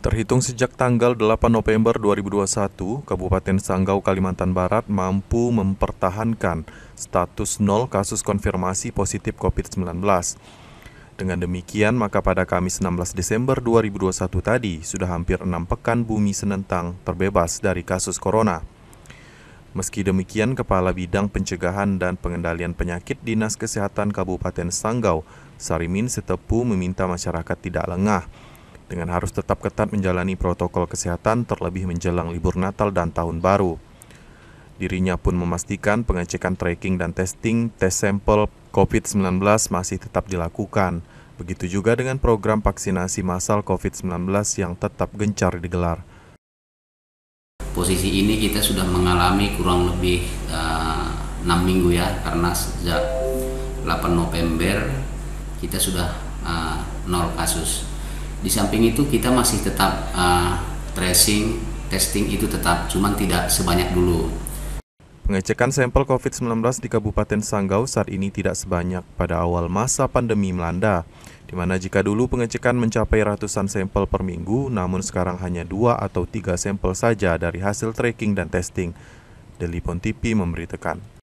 Terhitung sejak tanggal 8 November 2021, Kabupaten Sanggau, Kalimantan Barat mampu mempertahankan status 0 kasus konfirmasi positif COVID-19. Dengan demikian, maka pada Kamis 16 Desember 2021 tadi, sudah hampir 6 pekan bumi senentang terbebas dari kasus corona. Meski demikian, Kepala Bidang Pencegahan dan Pengendalian Penyakit Dinas Kesehatan Kabupaten Sanggau, Sarimin Setepu, meminta masyarakat tidak lengah dengan harus tetap ketat menjalani protokol kesehatan terlebih menjelang libur Natal dan Tahun Baru. Dirinya pun memastikan pengecekan tracking dan testing tes sampel COVID-19 masih tetap dilakukan. Begitu juga dengan program vaksinasi massal COVID-19 yang tetap gencar digelar. Posisi ini kita sudah mengalami kurang lebih 6 minggu ya, karena sejak 8 November kita sudah 0 kasus. Di samping itu kita masih tetap tracing, testing itu tetap, cuman tidak sebanyak dulu. Pengecekan sampel COVID-19 di Kabupaten Sanggau saat ini tidak sebanyak pada awal masa pandemi melanda, di mana jika dulu pengecekan mencapai ratusan sampel per minggu, namun sekarang hanya 2 atau 3 sampel saja dari hasil tracking dan testing. PONTV memberitakan.